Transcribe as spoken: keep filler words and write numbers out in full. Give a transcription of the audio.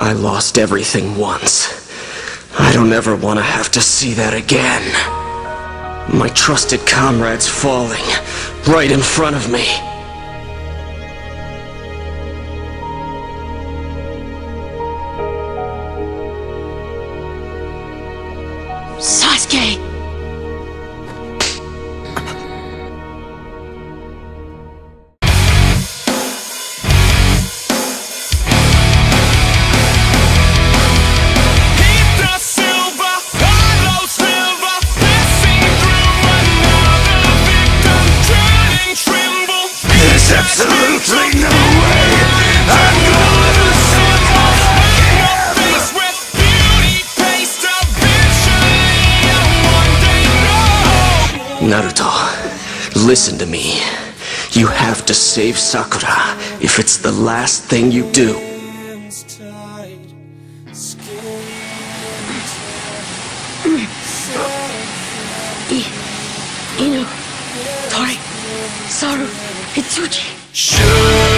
I lost everything once. I don't ever want to have to see that again. My trusted comrade's falling right in front of me. Sasuke! Absolutely no way I'm gonna sit off my face with beauty paste eventually and one day no. Naruto, listen to me. You have to save Sakura if it's the last thing you do. Ino, Tori, Saru, Itsuji. Shoot!